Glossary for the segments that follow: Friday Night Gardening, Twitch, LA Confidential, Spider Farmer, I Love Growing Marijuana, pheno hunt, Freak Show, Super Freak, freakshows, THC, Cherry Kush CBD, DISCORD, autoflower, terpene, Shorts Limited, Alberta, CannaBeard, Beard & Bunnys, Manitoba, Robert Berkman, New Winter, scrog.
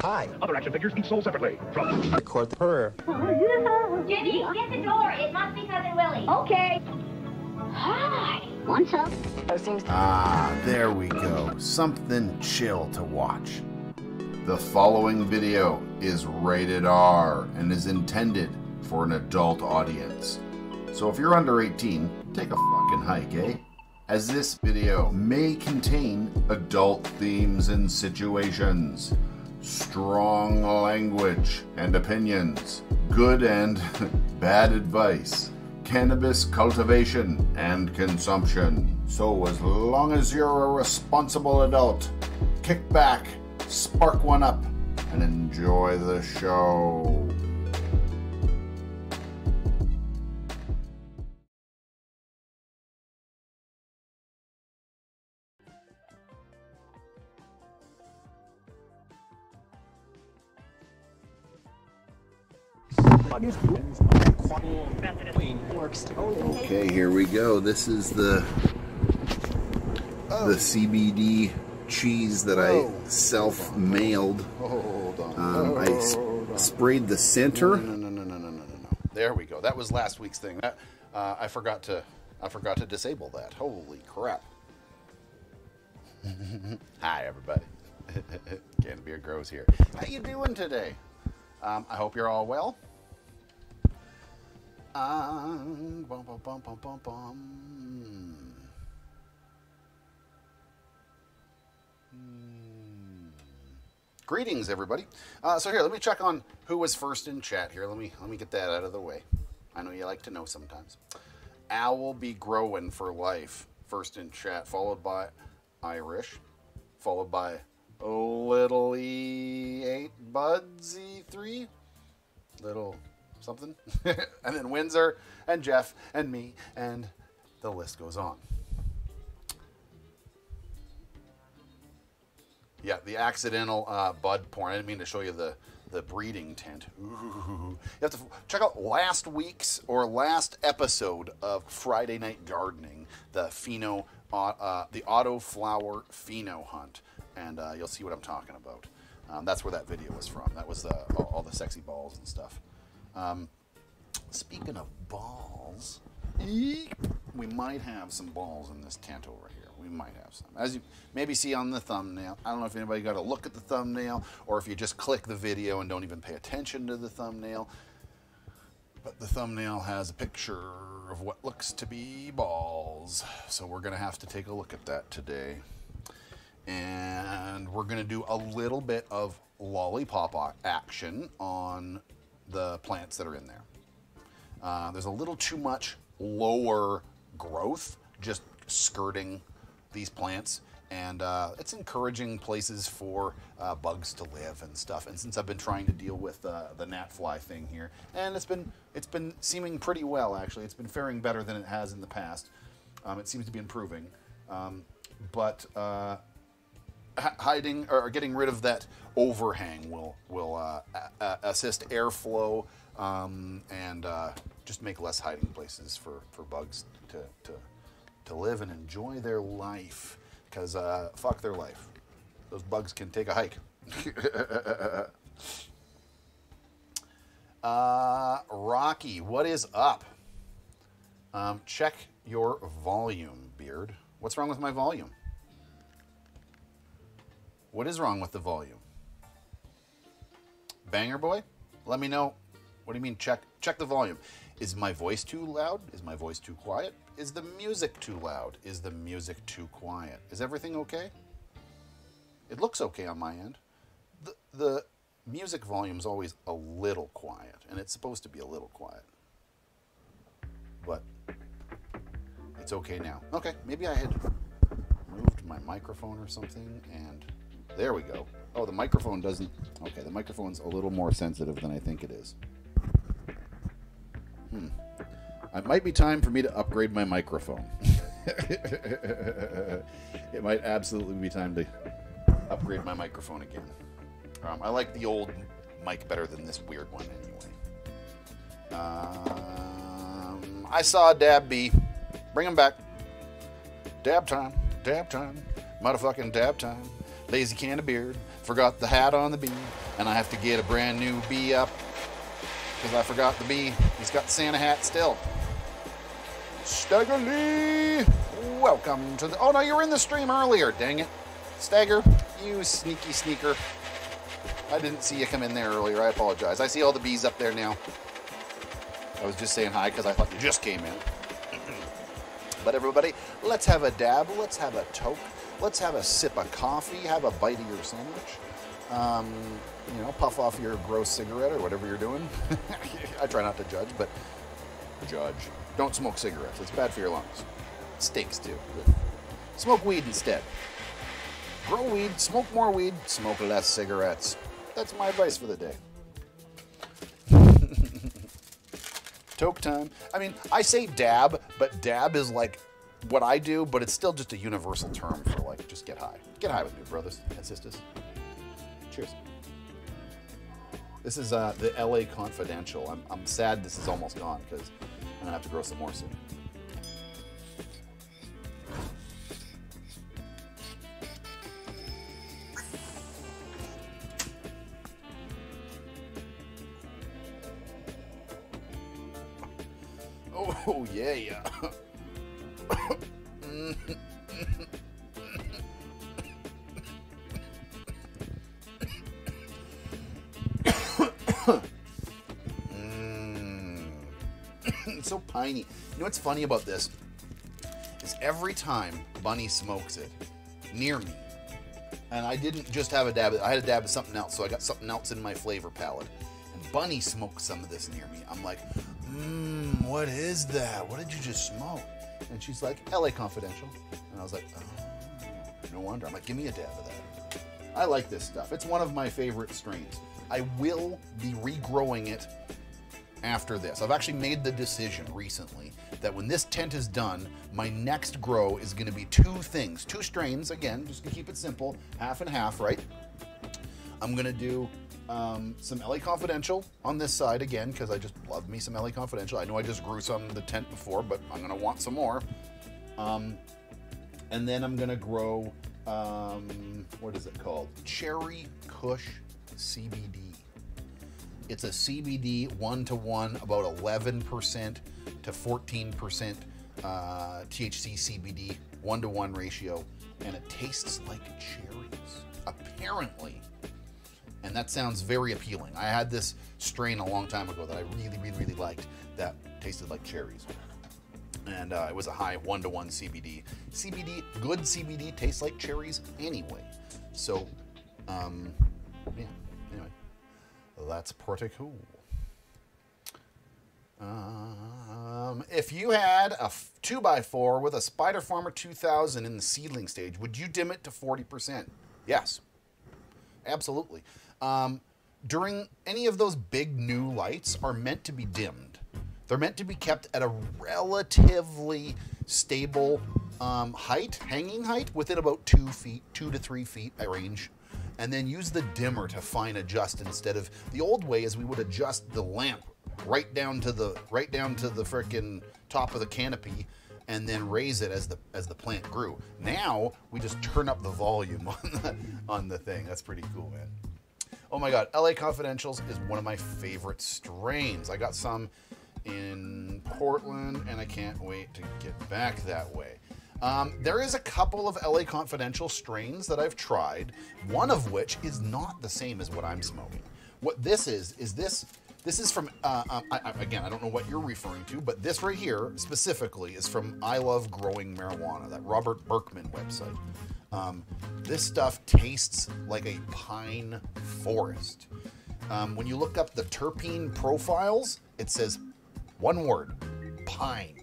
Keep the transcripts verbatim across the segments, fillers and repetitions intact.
Hi. Other action figures each sold separately. From the court her. Jimmy, get the door. It must be Cousin Willie. Okay. Hi. What's up? Ah, there we go. Something chill to watch. The following video is rated R and is intended for an adult audience. So if you're under eighteen, take a fucking hike, eh? As this video may contain adult themes and situations, strong language and opinions, good and bad advice, cannabis cultivation and consumption. So as long as you're a responsible adult, kick back, spark one up, and enjoy the show. Okay, here we go. This is the the C B D cheese that I self-mailed. Um, I sprayed the center. No, no, no, no, no, no, no, no. There we go. That was last week's thing. That uh, I forgot to I forgot to disable that. Holy crap! Hi, everybody. CannaBeard grows here. How you doing today? Um, I hope you're all well. song. Bum, bum, bum, bum, bum, bum. Mm. Greetings, everybody. Uh, so here, let me check on who was first in chat here. Let me let me get that out of the way. I know you like to know sometimes. Owl be growing for life. First in chat, followed by Irish, followed by Little E eight Buds E three, Little something, and then Windsor and Jeff and me, and the list goes on. Yeah, the accidental uh, bud porn. I didn't mean to show you the, the breeding tent. Ooh. You have to check out last week's or last episode of Friday Night Gardening, the pheno, uh, the auto flower pheno hunt, and uh, you'll see what I'm talking about. Um, that's where that video was from. That was the, all, all the sexy balls and stuff. Um, speaking of balls, we might have some balls in this tent over here. We might have some. As you maybe see on the thumbnail, I don't know if anybody got a look at the thumbnail or if you just click the video and don't even pay attention to the thumbnail. But the thumbnail has a picture of what looks to be balls. So we're going to have to take a look at that today. And we're going to do a little bit of lollipop action on the plants that are in there. Uh, there's a little too much lower growth just skirting these plants, and uh, it's encouraging places for uh, bugs to live and stuff. And since I've been trying to deal with uh, the gnat fly thing here, and it's been it's been seeming pretty well, actually. It's been faring better than it has in the past. Um, it seems to be improving, um, but uh, hiding or getting rid of that overhang will will uh, assist airflow um, and uh, just make less hiding places for for bugs to to. to live and enjoy their life, because uh, fuck their life. Those bugs can take a hike. uh, Rocky, what is up? Um, check your volume, Beard. What's wrong with my volume? What is wrong with the volume? Banger boy, let me know. What do you mean check? Check the volume. Is my voice too loud? Is my voice too quiet? Is the music too loud? Is the music too quiet? Is everything okay? It looks okay on my end. The, the music volume's always a little quiet, and it's supposed to be a little quiet. But it's okay now. Okay, maybe I had moved my microphone or something, and there we go. Oh, the microphone doesn't... Okay, the microphone's a little more sensitive than I think it is. Hmm. It might be time for me to upgrade my microphone. It might absolutely be time to upgrade my microphone again. Um, I like the old mic better than this weird one anyway. Um, I saw Dab B. Bring him back. Dab time. Dab time. Motherfucking dab time. Lazy CannaBeard. Forgot the hat on the bee. And I have to get a brand new bee up. Because I forgot the bee. He's got the Santa hat still. Stagger Lee! Welcome to the... Oh, no, you were in the stream earlier. Dang it. Stagger, you sneaky sneaker. I didn't see you come in there earlier. I apologize. I see all the bees up there now. I was just saying hi because I thought you just came in. But everybody, let's have a dab. Let's have a toke. Let's have a sip of coffee. Have a bite of your sandwich. Um... You know, puff off your gross cigarette or whatever you're doing. I try not to judge, but judge. Don't smoke cigarettes. It's bad for your lungs. It stinks, too. Smoke weed instead. Grow weed, smoke more weed, smoke less cigarettes. That's my advice for the day. Toke time. I mean, I say dab, but dab is like what I do, but it's still just a universal term for like, just get high. Get high with me, brothers and sisters. Cheers. This is uh, the L A Confidential. I'm, I'm sad this is almost gone because I'm gonna have to grow some more soon. Oh yeah, yeah. It's so piney. You know what's funny about this is every time Bunny smokes it near me, and I didn't just have a dab, I had a dab of something else, so I got something else in my flavor palette. And Bunny smoked some of this near me. I'm like, mmm, what is that? What did you just smoke? And she's like, L A Confidential. And I was like, oh, no wonder. I'm like, give me a dab of that. I like this stuff. It's one of my favorite strains. I will be regrowing it after this. I've actually made the decision recently that when this tent is done, my next grow is gonna be two things, two strains, again, just to keep it simple, half and half, right? I'm gonna do um, some L A Confidential on this side again, because I just love me some L A Confidential. I know I just grew some in the tent before, but I'm gonna want some more. Um, and then I'm gonna grow, um, what is it called? Cherry Kush C B D. It's a C B D one-to-one, about eleven percent to fourteen percent uh, T H C C B D, one-to-one ratio, and it tastes like cherries, apparently. And that sounds very appealing. I had this strain a long time ago that I really, really, really liked that tasted like cherries. And uh, it was a high one-to-one C B D. C B D, good C B D tastes like cherries anyway. So, um, yeah. That's pretty cool. Um, if you had a two by four with a Spider Farmer two thousand in the seedling stage, would you dim it to forty percent? Yes, absolutely. Um, during any of those big new lights are meant to be dimmed. They're meant to be kept at a relatively stable um, height, hanging height, within about two feet, two to three feet range. And then use the dimmer to fine adjust instead of the old way is we would adjust the lamp right down to the right down to the frickin' top of the canopy and then raise it as the as the plant grew. Now we just turn up the volume on the on the thing. That's pretty cool, man. Oh my god, L A Confidentials is one of my favorite strains. I got some in Portland and I can't wait to get back that way. Um, there is a couple of L A Confidential strains that I've tried, one of which is not the same as what I'm smoking. What this is, is this, this is from, uh, um, I, I, again, I don't know what you're referring to, but this right here specifically is from I Love Growing Marijuana, that Robert Berkman website. Um, this stuff tastes like a pine forest. Um, when you look up the terpene profiles, it says one word, pine.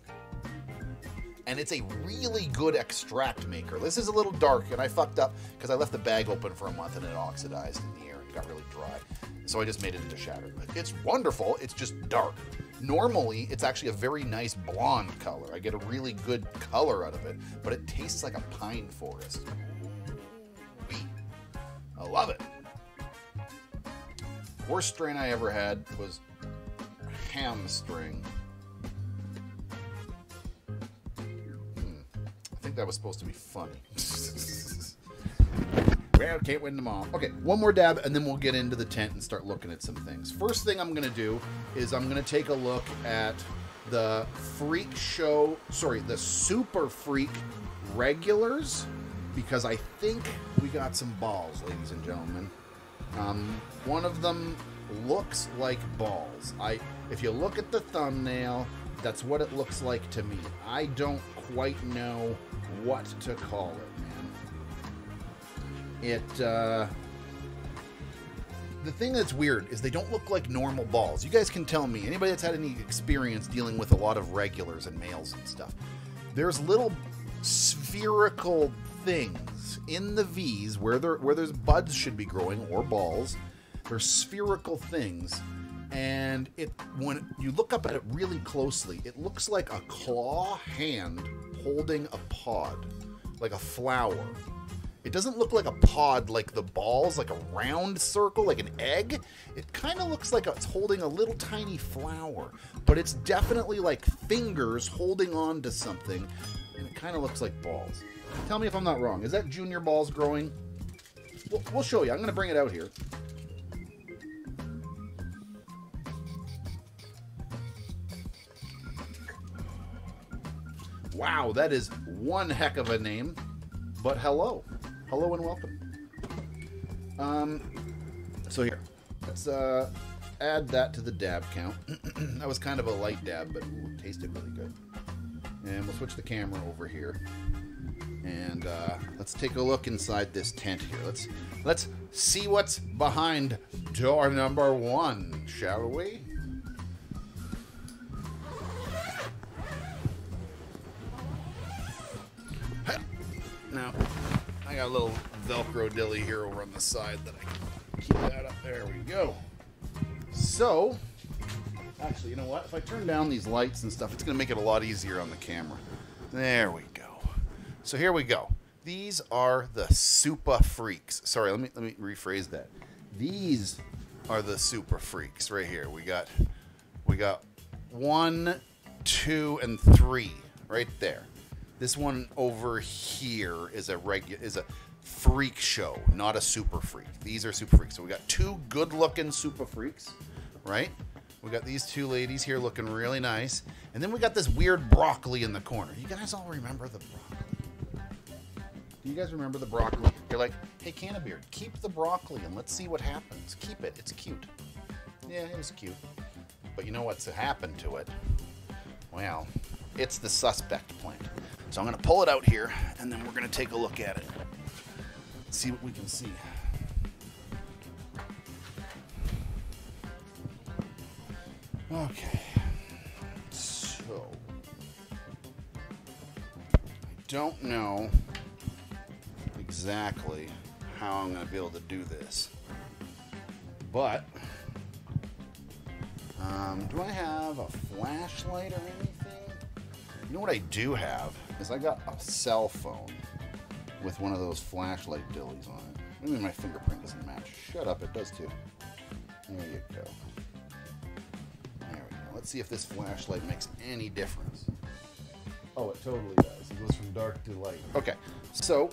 And it's a really good extract maker. This is a little dark, and I fucked up because I left the bag open for a month and it oxidized in the air and got really dry. So I just made it into shatter. It's wonderful, it's just dark. Normally, it's actually a very nice blonde color. I get a really good color out of it, but it tastes like a pine forest. I love it. Worst strain I ever had was hamstring. That was supposed to be funny. Well, can't win them all. Okay, one more dab and then we'll get into the tent and start looking at some things. First thing I'm gonna do is I'm gonna take a look at the Freak Show, sorry, the Super Freak regulars, because I think we got some balls, ladies and gentlemen. Um, one of them looks like balls. I, if you look at the thumbnail, that's what it looks like to me. I don't quite know what to call it, man. It, uh... The thing that's weird is they don't look like normal balls. You guys can tell me. Anybody that's had any experience dealing with a lot of regulars and males and stuff. There's little spherical things in the V's where, there, where there's buds should be growing, or balls. There's spherical things. And it, when you look up at it really closely, it looks like a claw hand holding a pod, like a flower. It doesn't look like a pod like the balls, like a round circle, like an egg. It kind of looks like it's holding a little tiny flower, but it's definitely like fingers holding on to something, and it kind of looks like balls. Tell me if I'm not wrong. Is that junior balls growing? We'll, we'll show you. I'm going to bring it out here. Wow, that is one heck of a name, but hello. Hello and welcome. Um, so here, that's uh, add that to the dab count. That was kind of a light dab, but ooh, it tasted really good. And we'll switch the camera over here. And uh, let's take a look inside this tent here. Let's let's see what's behind door number one, shall we? Now, I got a little Velcro dilly here over on the side that I can keep that up. There we go. So, actually, you know what? If I turn down these lights and stuff, it's going to make it a lot easier on the camera. There we go. So here we go. These are the Super Freaks. Sorry, let me let me rephrase that. These are the Super Freaks right here. We got we got one, two, and three right there. This one over here is a regu- is a Freak Show, not a Super Freak. These are Super Freaks. So we got two good-looking Super Freaks, right? We got these two ladies here looking really nice, and then we got this weird broccoli in the corner. You guys all remember the broccoli? You guys remember the broccoli? You're like, hey, CannaBeard, keep the broccoli and let's see what happens. Keep it. It's cute. Yeah, it was cute. But you know what's happened to it? Well, it's the suspect plant. So I'm going to pull it out here, and then we're going to take a look at it. See what we can see. Okay. So, I don't know exactly how I'm going to be able to do this, but um, do I have a flashlight or anything? You know what I do have is I got a cell phone with one of those flashlight dillies on it. Maybe my fingerprint doesn't match. Shut up, it does too. There you go. There we go. Let's see if this flashlight makes any difference. Oh, it totally does. It goes from dark to light. Okay, so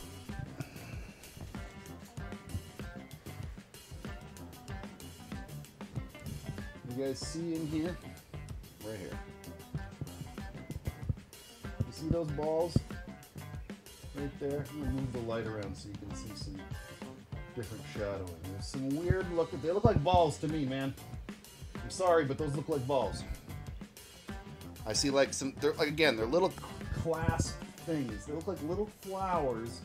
you guys see in here? Right here. You see those balls? Right there. I'm gonna move the light around so you can see some different shadowing. There's some weird looking, they look like balls to me, man. I'm sorry, but those look like balls. I see like some, they're like, again, they're little clasp things. They look like little flowers.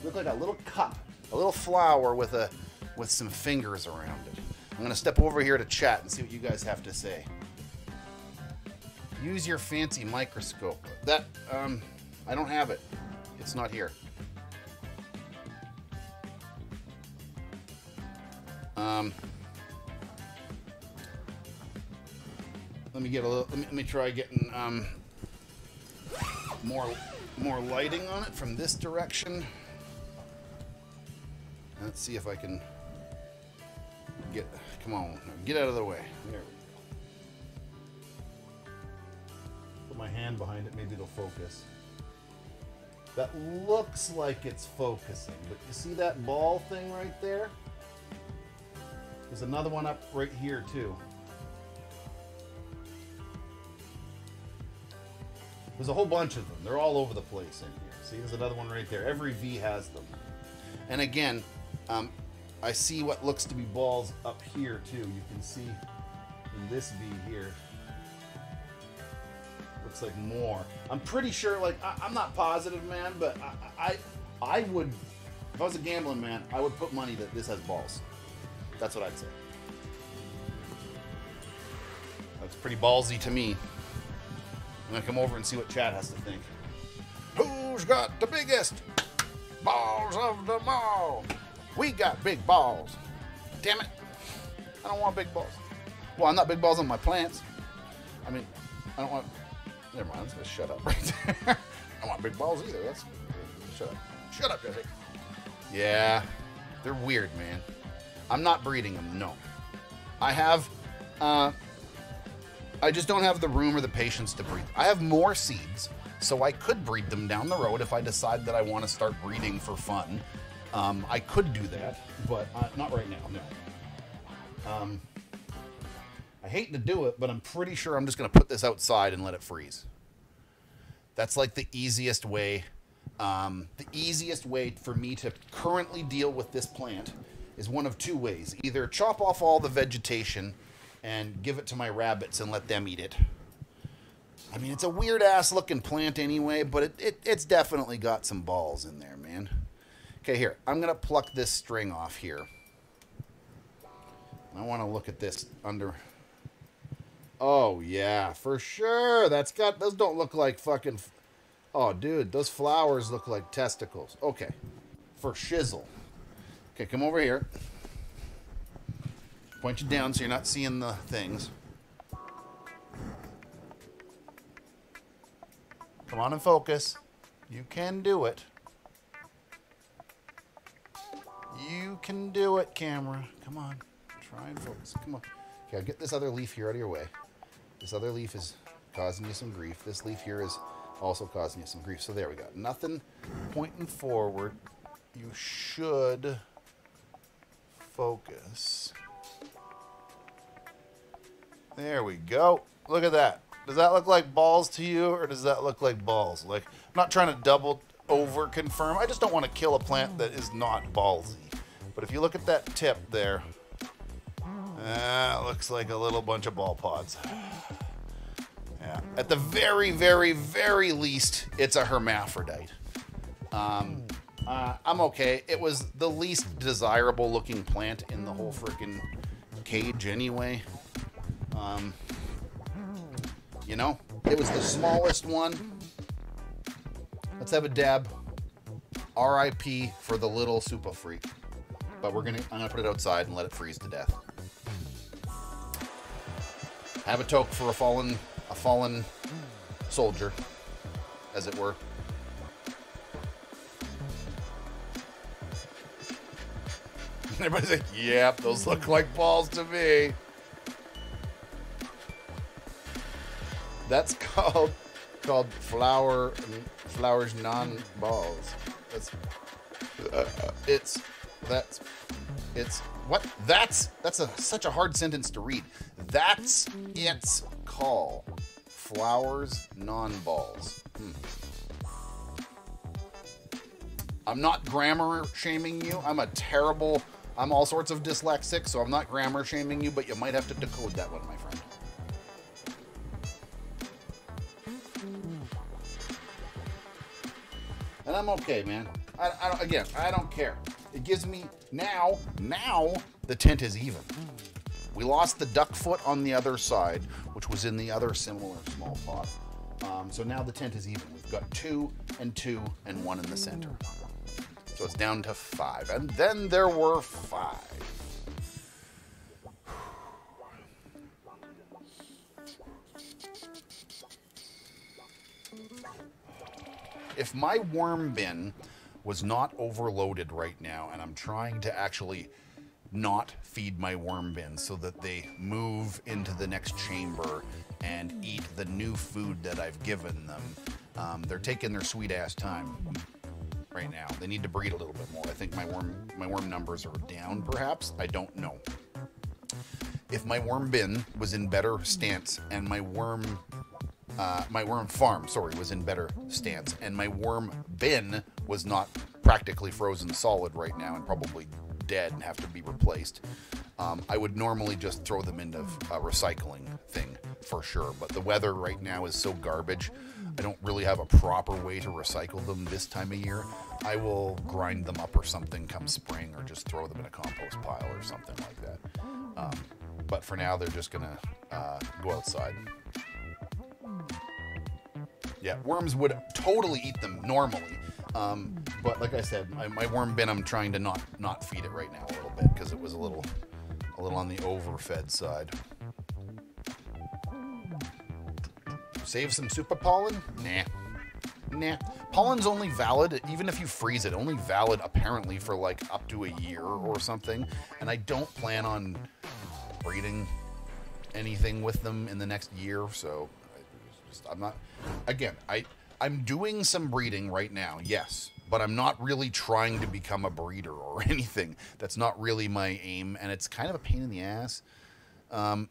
They look like a little cup, a little flower with a with some fingers around it. I'm going to step over here to chat and see what you guys have to say. Use your fancy microscope. That, um, I don't have it. It's not here. Um, let me get a little, let me, let me try getting, um, more, more lighting on it from this direction. Let's see if I can get, come on, get out of the way. There we go. Put my hand behind it, maybe it'll focus. That looks like it's focusing, but you see that ball thing right there? There's another one up right here too. There's a whole bunch of them. They're all over the place in here. See, there's another one right there. Every V has them. And again, um, I see what looks to be balls up here too. You can see in this V here, looks like more. I'm pretty sure, like, I, I'm not positive, man, but I, I, I would, if I was a gambling man, I would put money that this has balls. That's what I'd say. That's pretty ballsy to me. I'm gonna come over and see what Chad has to think. Who's got the biggest balls of them all? We got big balls. Damn it. I don't want big balls. Well, I'm not big balls on my plants. I mean, I don't want... Never mind, I'm just going to shut up right there. I don't want big balls either. That's... Shut up. Shut up, Jesse. Yeah. They're weird, man. I'm not breeding them, no. I have... Uh, I just don't have the room or the patience to breed. I have more seeds, so I could breed them down the road if I decide that I want to start breeding for fun. Um, I could do that, but uh, not right now, no. Um, I hate to do it, but I'm pretty sure I'm just going to put this outside and let it freeze. That's like the easiest way. Um, the easiest way for me to currently deal with this plant is one of two ways. Either chop off all the vegetation and give it to my rabbits and let them eat it. I mean, it's a weird-ass looking plant anyway, but it, it, it's definitely got some balls in there, man. Okay, here. I'm going to pluck this string off here. I want to look at this under... Oh, yeah, for sure. That's got... Those don't look like fucking... Oh, dude, those flowers look like testicles. Okay, for shizzle. Okay, come over here. Point you down so you're not seeing the things. Come on and focus. You can do it. You can do it, camera. Come on. Try and focus. Come on. Okay, I'll get this other leaf here out of your way. This other leaf is causing you some grief. This leaf here is also causing you some grief. So there we go. Nothing pointing forward. You should focus. There we go. Look at that. Does that look like balls to you, or does that look like balls? Like, I'm not trying to double over confirm. I just don't want to kill a plant that is not ballsy. But if you look at that tip there, that uh, looks like a little bunch of ball pods. Yeah. At the very, very, very least, it's a hermaphrodite. Um, uh, I'm okay. It was the least desirable looking plant in the whole freaking cage anyway. Um... You know, it was the smallest one. Let's have a dab. R I P for the little super freak. But we're gonna, I'm gonna put it outside and let it freeze to death. Have a toke for a fallen, a fallen soldier, as it were. Everybody's like, "Yep, those look like balls to me." That's called called flower flowers non balls. That's uh, it's that's it's what that's that's a such a hard sentence to read. That's it's call flowers non balls. Hmm. I'm not grammar shaming you. I'm a terrible. I'm all sorts of dyslexic, so I'm not grammar shaming you. But you might have to decode that one, my friend. And I'm okay, man. I, I don't, again, I don't care. It gives me, now, now, the tint is even. We lost the duck foot on the other side, which was in the other similar small pot. Um, so now the tint is even. We've got two and two and one in the center. So it's down to five. And then there were five. If my worm bin was not overloaded right now, and I'm trying to actually not feed my worm bin so that they move into the next chamber and eat the new food that I've given them, um, they're taking their sweet ass time right now. They need to breed a little bit more. I think my worm, my worm numbers are down, perhaps. I don't know. If my worm bin was in better stance and my worm... Uh, my worm farm, sorry, was in better stance, and my worm bin was not practically frozen solid right now and probably dead and have to be replaced. Um, I would normally just throw them into a recycling thing for sure, but the weather right now is so garbage, I don't really have a proper way to recycle them this time of year. I will grind them up or something come spring, or just throw them in a compost pile or something like that. Um, but for now, they're just going to uh, go outside. Yeah, worms would totally eat them normally, um, but like I said, my, my worm bin, I'm trying to not not feed it right now a little bit because it was a little, a little on the overfed side. Save some super pollen? Nah, nah. Pollen's only valid, even if you freeze it, only valid apparently for like up to a year or something, and I don't plan on breeding anything with them in the next year, so. I'm not, again, I, I'm doing some breeding right now, yes, but I'm not really trying to become a breeder or anything. That's not really my aim, and it's kind of a pain in the ass. Um,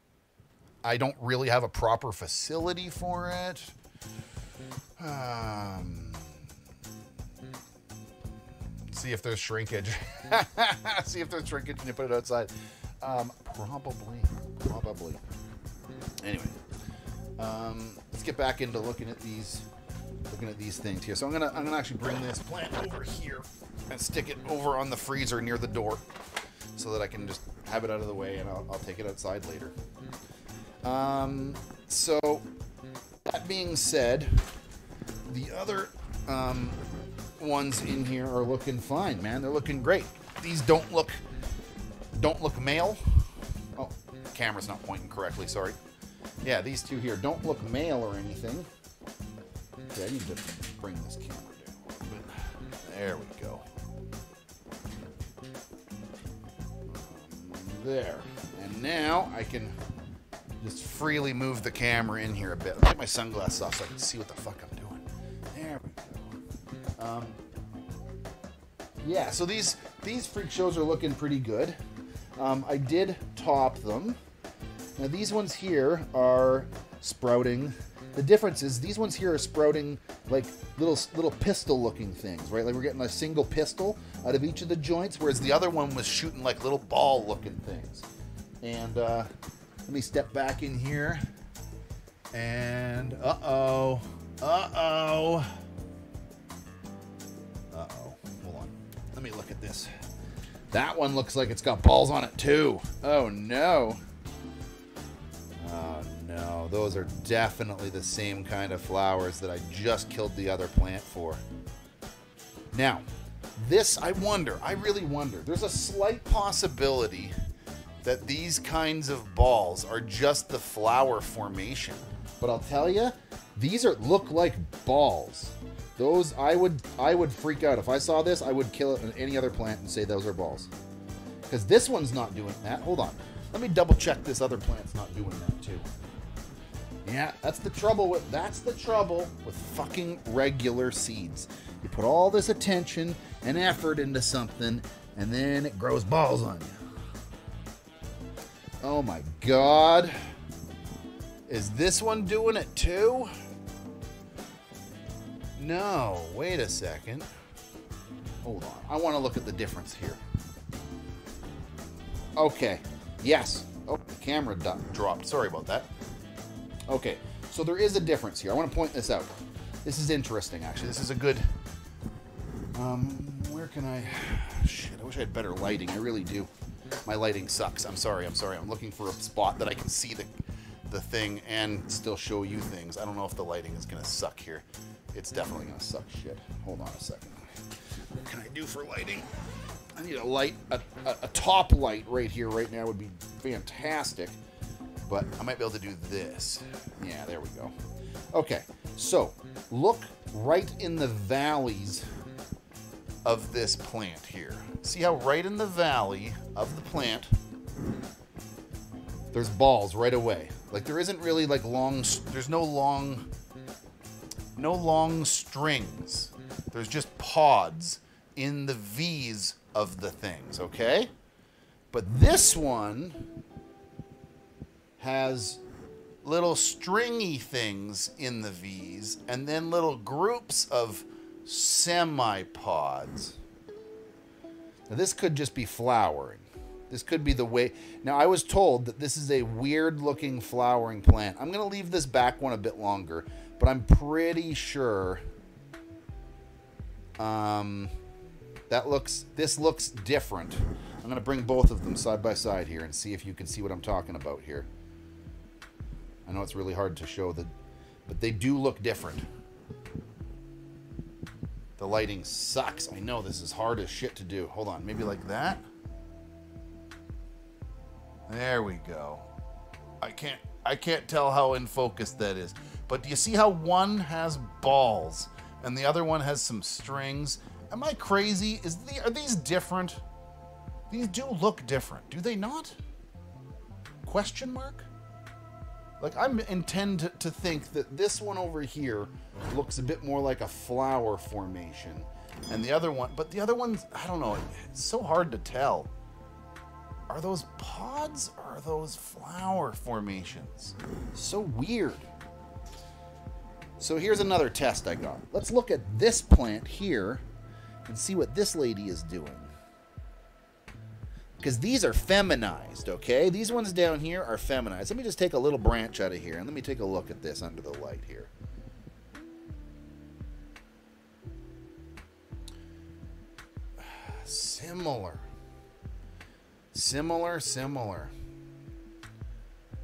I don't really have a proper facility for it. Um, see if there's shrinkage. See if there's shrinkage and you put it outside. Um, probably. probably. Anyway, um, let's get back into looking at these, looking at these things here. So I'm gonna, I'm gonna actually bring this plant over here and stick it over on the freezer near the door, so that I can just have it out of the way, and I'll, I'll take it outside later. Um, so that being said, the other um, ones in here are looking fine, man. They're looking great. These don't look, don't look male. Oh, the camera's not pointing correctly. Sorry. Yeah, these two here don't look male or anything. Okay, I need to bring this camera down a little bit. There we go. There. And now I can just freely move the camera in here a bit. I'll take my sunglasses off so I can see what the fuck I'm doing. There we go. Um, yeah, so these, these freak shows are looking pretty good. Um, I did top them. Now these ones here are sprouting. The difference is these ones here are sprouting like little little pistol looking things, right? Like we're getting a single pistol out of each of the joints, whereas the other one was shooting like little ball looking things. And uh, let me step back in here. And uh-oh, uh-oh, uh-oh, hold on. Let me look at this. That one looks like it's got balls on it too. Oh no. Oh, no, those are definitely the same kind of flowers that I just killed the other plant for. Now, this, I wonder, I really wonder, there's a slight possibility that these kinds of balls are just the flower formation. But I'll tell you, these are look like balls. Those, I would, I would freak out. If I saw this, I would kill it on any other plant and say those are balls. Because this one's not doing that. Hold on. Let me double check this other plant's not doing that too. Yeah, that's the trouble with that's the trouble with fucking regular seeds. You put all this attention and effort into something, and then it grows balls on you. Oh my god. Is this one doing it too? No, wait a second. Hold on. I want to look at the difference here. Okay. Yes. Oh, the camera dropped. Sorry about that. Okay, so there is a difference here. I want to point this out. This is interesting, actually. This is a good... Um, where can I... Shit, I wish I had better lighting. I really do. My lighting sucks. I'm sorry, I'm sorry. I'm looking for a spot that I can see the, the thing and still show you things. I don't know if the lighting is going to suck here. It's definitely going to suck shit. Hold on a second. What can I do for lighting? I need a light, a, a, a top light right here, right now would be fantastic, but I might be able to do this. Yeah, there we go. Okay, so look right in the valleys of this plant here. See how right in the valley of the plant, there's balls right away. Like there isn't really like long, there's no long, no long strings. There's just pods in the V's of the things, okay? But this one has little stringy things in the V's and then little groups of semi-pods. Now this could just be flowering. This could be the way. Now I was told that this is a weird looking flowering plant. I'm gonna leave this back one a bit longer, but I'm pretty sure um, That looks, this looks different. I'm going to bring both of them side by side here and see if you can see what I'm talking about here. I know it's really hard to show that, but they do look different. The lighting sucks. I know this is hard as shit to do. Hold on, maybe like that. There we go. I can't, I can't tell how in focus that is, but do you see how one has balls and the other one has some strings? Am I crazy? Is the, are these different? These do look different, do they not? Question mark? Like, I intend to think that this one over here looks a bit more like a flower formation, and the other one, but the other one's, I don't know, it's so hard to tell. Are those pods or are those flower formations? So weird. So here's another test I got. Let's look at this plant here and see what this lady is doing. because these are feminized, okay? These ones down here are feminized. Let me just take a little branch out of here, and let me take a look at this under the light here. Similar. Similar, similar.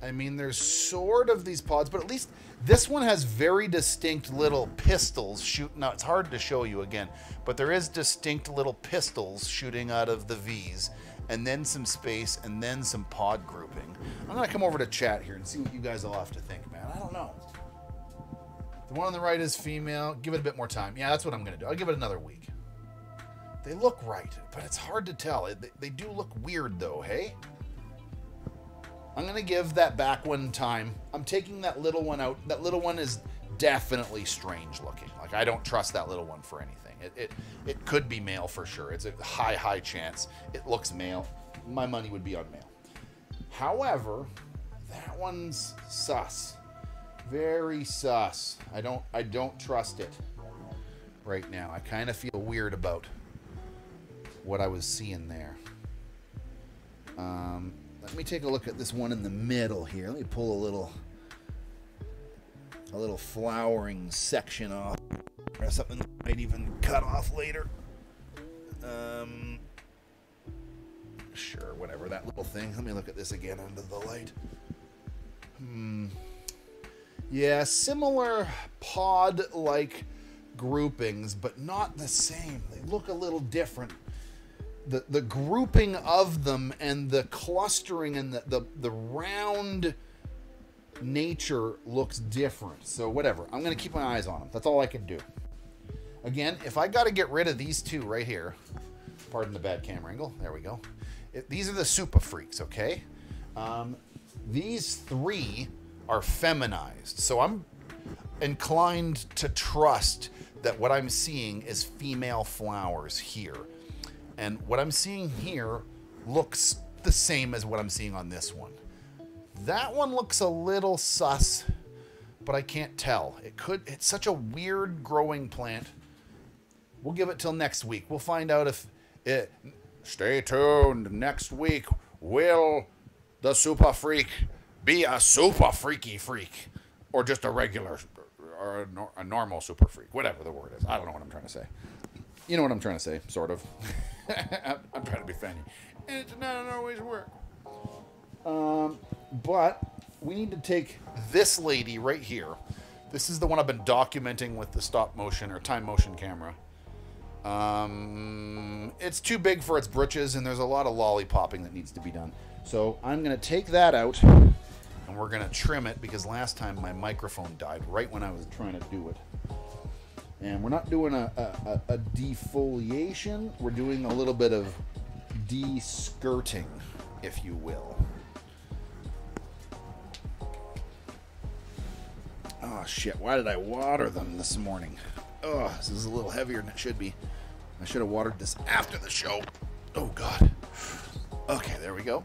I mean, there's sort of these pods, but at least this one has very distinct little pistils shooting out. It's hard to show you again, but there is distinct little pistils shooting out of the V's, and then some space, and then some pod grouping. I'm going to come over to chat here and see what you guys all have to think, man. I don't know. The one on the right is female. Give it a bit more time. Yeah, that's what I'm going to do. I'll give it another week. They look right, but it's hard to tell. They, they do look weird, though, hey? I'm going to give that back one time. I'm taking that little one out. That little one is definitely strange looking. Like, I don't trust that little one for anything. It it, it could be male for sure. It's a high, high chance. It looks male. My money would be on male. However, that one's sus. Very sus. I don't, I don't trust it right now. I kind of feel weird about what I was seeing there. Um... Let me take a look at this one in the middle here. Let me pull a little, a little flowering section off, or something that might even cut off later. Um, sure, whatever, that little thing. Let me look at this again under the light. Hmm. Yeah, similar pod-like groupings, but not the same. They look a little different. The, the grouping of them and the clustering and the, the, the round nature looks different. So whatever, I'm going to keep my eyes on them. That's all I can do. Again, if I got to get rid of these two right here, pardon the bad camera angle. There we go. It, these are the Super Freaks, okay? Um, these three are feminized. So I'm inclined to trust that what I'm seeing is female flowers here. And what I'm seeing here looks the same as what I'm seeing on this one. That one looks a little sus, but I can't tell. It could, it's such a weird growing plant. We'll give it till next week. We'll find out if it, stay tuned. Next week, will the Super Freak be a super freaky freak or just a regular or a normal Super Freak, whatever the word is. I don't know what I'm trying to say. You know what I'm trying to say, sort of. I'm, I'm trying to be funny. It does not always work. Um, but we need to take this lady right here. This is the one I've been documenting with the stop motion or time motion camera. Um, it's too big for its britches, and there's a lot of lollipopping that needs to be done. So I'm going to take that out, and we're going to trim it because last time my microphone died right when I was trying to do it. And we're not doing a, a, a defoliation. We're doing a little bit of de-skirting, if you will. Oh, shit. Why did I water them this morning? Oh, this is a little heavier than it should be. I should have watered this after the show. Oh, God. Okay, there we go.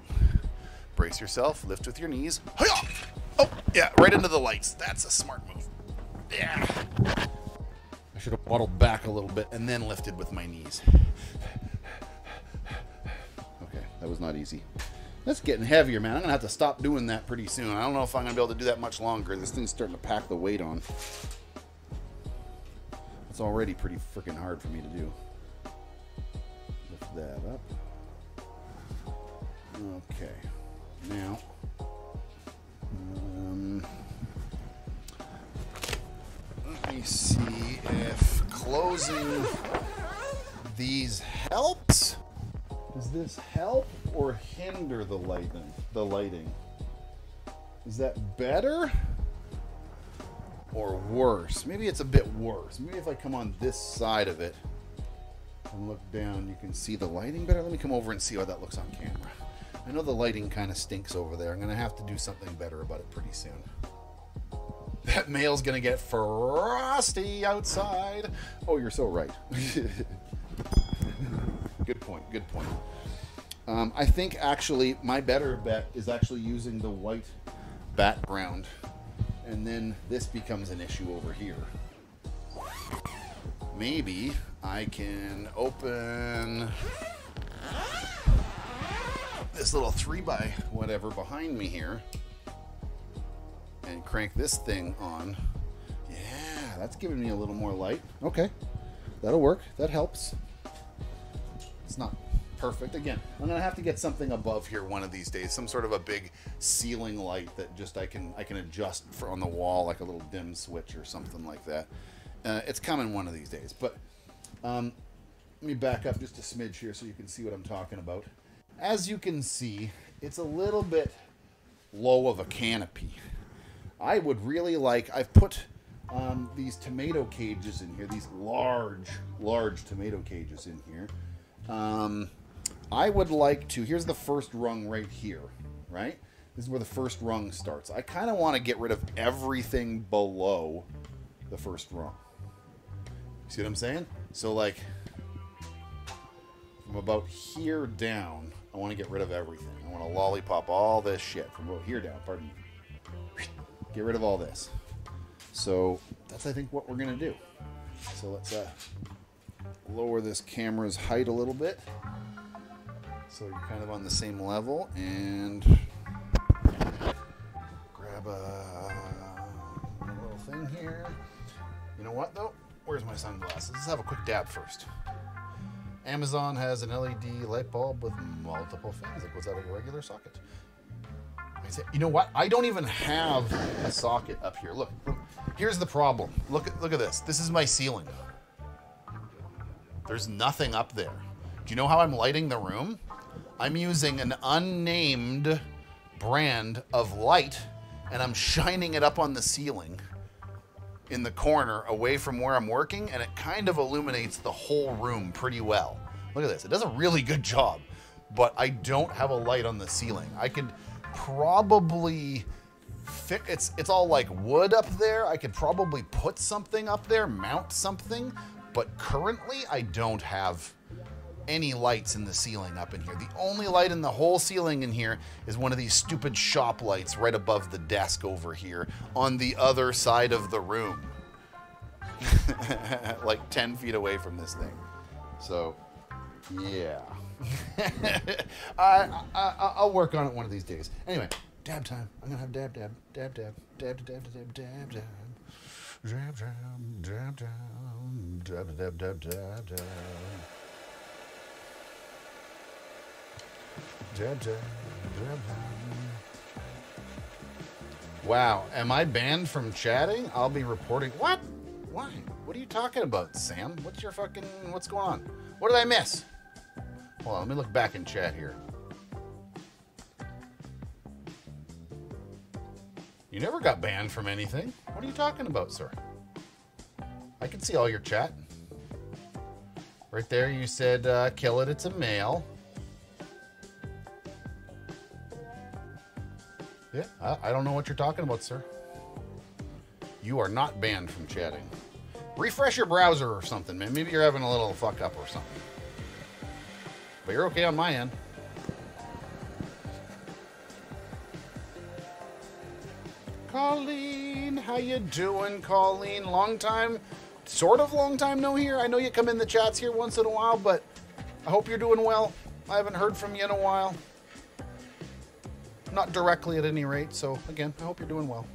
Brace yourself. Lift with your knees. Oh, yeah, right into the lights. That's a smart move. Yeah. Should have waddled back a little bit and then lifted with my knees. Okay, that was not easy. That's getting heavier, man. I'm gonna have to stop doing that pretty soon. I don't know if I'm gonna be able to do that much longer. This thing's starting to pack the weight on. It's already pretty freaking hard for me to do. Lift that up. Okay, now um let me see if closing these helps. Does this help or hinder the lighting? The lighting? Is that better or worse? Maybe it's a bit worse. Maybe if I come on this side of it and look down, you can see the lighting better. Let me come over and see how that looks on camera. I know the lighting kind of stinks over there. I'm going to have to do something better about it pretty soon. That male's gonna get frosty outside. Oh, you're so right. Good point, good point. Um, I think actually my better bet is actually using the white background, and then this becomes an issue over here. Maybe I can open this little three by whatever behind me here and crank this thing on. Yeah, that's giving me a little more light. Okay, that'll work. That helps. It's not perfect. Again, I'm gonna have to get something above here one of these days, some sort of a big ceiling light that just I can I can adjust for on the wall, like a little dim switch or something like that. Uh, it's coming one of these days. But um, let me back up just a smidge here so you can see what I'm talking about. As you can see, it's a little bit low of a canopy. I would really like, I've put um, these tomato cages in here, these large, large tomato cages in here. Um, I would like to, here's the first rung right here, right? This is where the first rung starts. I kind of want to get rid of everything below the first rung. See what I'm saying? So like, from about here down, I want to get rid of everything. I want to lollipop all this shit from about here down, pardon me. Get rid of all this. So that's, I think, what we're going to do. So let's uh, lower this camera's height a little bit, so you're kind of on the same level, and grab a, a little thing here. You know what though? Where's my sunglasses? Let's have a quick dab first. Amazon has an L E D light bulb with multiple things. It goes out of a regular socket. You know what? I don't even have a socket up here. Look, look. Here's the problem. Look at look at this. This is my ceiling. There's nothing up there. Do you know how I'm lighting the room? I'm using an unnamed brand of light, and I'm shining it up on the ceiling in the corner away from where I'm working, and it kind of illuminates the whole room pretty well. Look at this. It does a really good job, but I don't have a light on the ceiling. I could probably fix, it's, it's all like wood up there. I could probably put something up there, mount something, but currently I don't have any lights in the ceiling up in here. The only light in the whole ceiling in here is one of these stupid shop lights right above the desk over here on the other side of the room. Like ten feet away from this thing. So, yeah. I, I, I'll work on it one of these days. Anyway, dab time. I'm gonna have dab, dab, dab, dab, dab, dab, dab, dab, dab. Dab, dab, dab, dab, dab, dab, dab, dab, dab. Dab, dab, dab, dab. Wow, am I banned from chatting? I'll be reporting. What? Why? What are you talking about, Sam? What's your fucking, what's going on? What did I miss? Hold on, let me look back in chat here. You never got banned from anything. What are you talking about, sir? I can see all your chat. Right there, you said, uh, kill it, it's a male. Yeah, I, I don't know what you're talking about, sir. You are not banned from chatting. Refresh your browser or something, man. Maybe you're having a little fuck up or something. But you're okay on my end. Colleen, how you doing, Colleen? Long time, sort of long time no here. I know you come in the chats here once in a while, but I hope you're doing well. I haven't heard from you in a while. Not directly at any rate, so again, I hope you're doing well.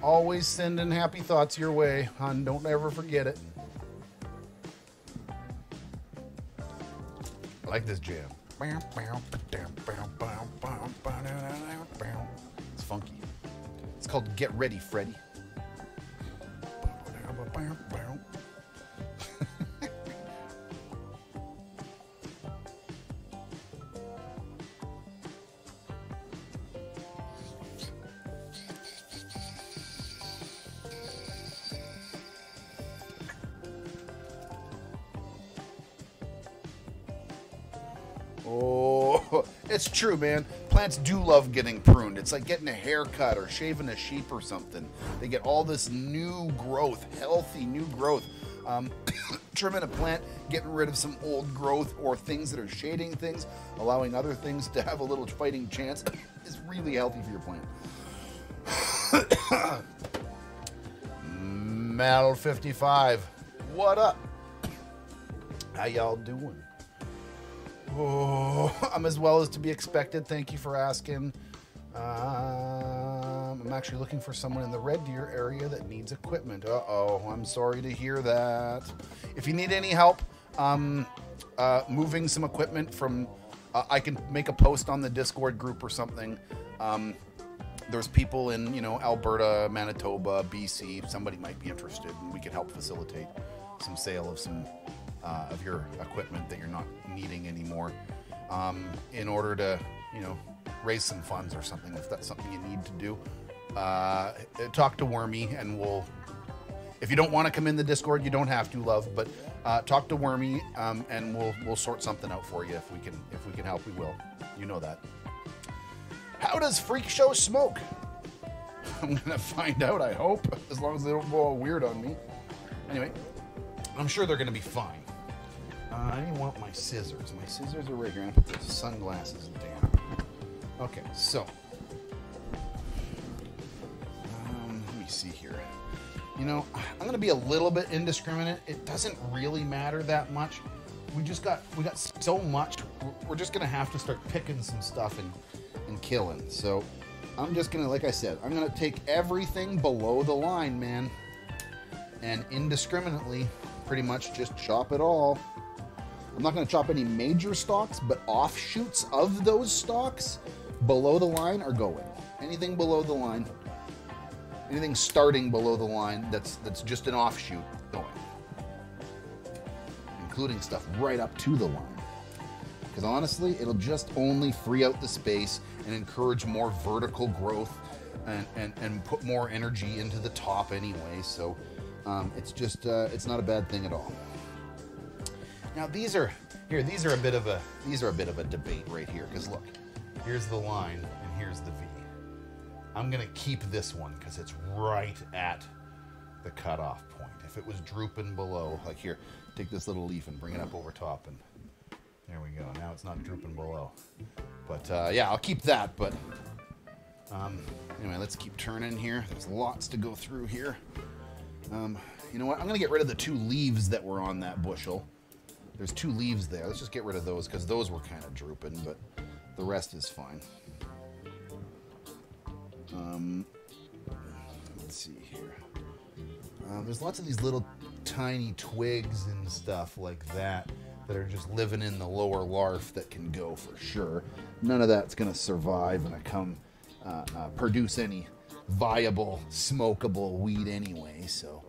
Always sending happy thoughts your way, hon. Don't ever forget it. I like this jam. It's funky. It's called Get Ready, Freddy. Oh, it's true, man. Plants do love getting pruned. It's like getting a haircut or shaving a sheep or something. They get all this new growth, healthy new growth. Um, trimming a plant, getting rid of some old growth or things that are shading things, allowing other things to have a little fighting chance is really healthy for your plant. Mal fifty-five, what up? How y'all doing? Oh, I'm as well as to be expected. Thank you for asking. Um, I'm actually looking for someone in the Red Deer area that needs equipment. Uh-oh, I'm sorry to hear that. If you need any help um, uh, moving some equipment from, uh, I can make a post on the Discord group or something. Um, there's people in, you know, Alberta, Manitoba, B C. Somebody might be interested, and we can help facilitate some sale of some uh, of your equipment that you're not needing anymore, um, in order to, you know, raise some funds or something. If that's something you need to do, uh, talk to Wormy and we'll, if you don't want to come in the Discord, you don't have to, love, but uh, talk to Wormy um, and we'll we'll sort something out for you. If we can if we can help, we will. You know that. How does Freak Show smoke? I'm gonna find out, I hope, as long as they don't go all weird on me. Anyway, I'm sure they're gonna be fine. Uh, I want my scissors. My scissors are right here. I'm gonna put the sunglasses down. Okay, so um, let me see here. You know, I'm gonna be a little bit indiscriminate. It doesn't really matter that much. We just got we got so much. We're just gonna have to start picking some stuff and and killing. So I'm just gonna, like I said, I'm gonna take everything below the line, man, and indiscriminately, pretty much just chop it all. I'm not gonna chop any major stalks, but offshoots of those stalks below the line are going. Anything below the line, anything starting below the line that's that's just an offshoot, going. Including stuff right up to the line. Because honestly, it'll just only free out the space and encourage more vertical growth and, and, and put more energy into the top anyway. So um, it's just, uh, it's not a bad thing at all. Now these are, here, these are a bit of a, these are a bit of a debate right here. Because look, here's the line and here's the V. I'm gonna keep this one because it's right at the cutoff point. If it was drooping below, like here, take this little leaf and bring it up over top, and there we go. Now it's not drooping below. But uh, yeah, I'll keep that, but um, anyway, let's keep turning here. There's lots to go through here. Um, you know what, I'm gonna get rid of the two leaves that were on that bushel. There's two leaves there. Let's just get rid of those because those were kind of drooping, but the rest is fine. Um, let's see here. Uh, there's lots of these little tiny twigs and stuff like that that are just living in the lower larf that can go for sure. None of that's going to survive and come uh, uh, produce any viable, smokable weed anyway, so